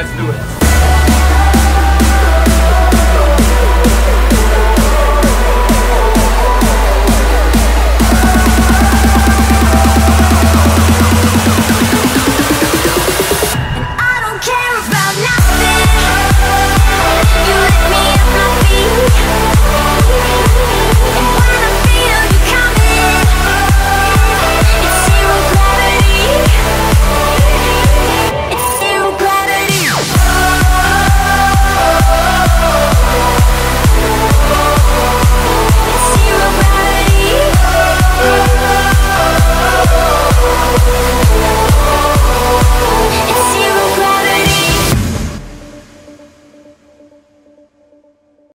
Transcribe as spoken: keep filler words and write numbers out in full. Let's do it.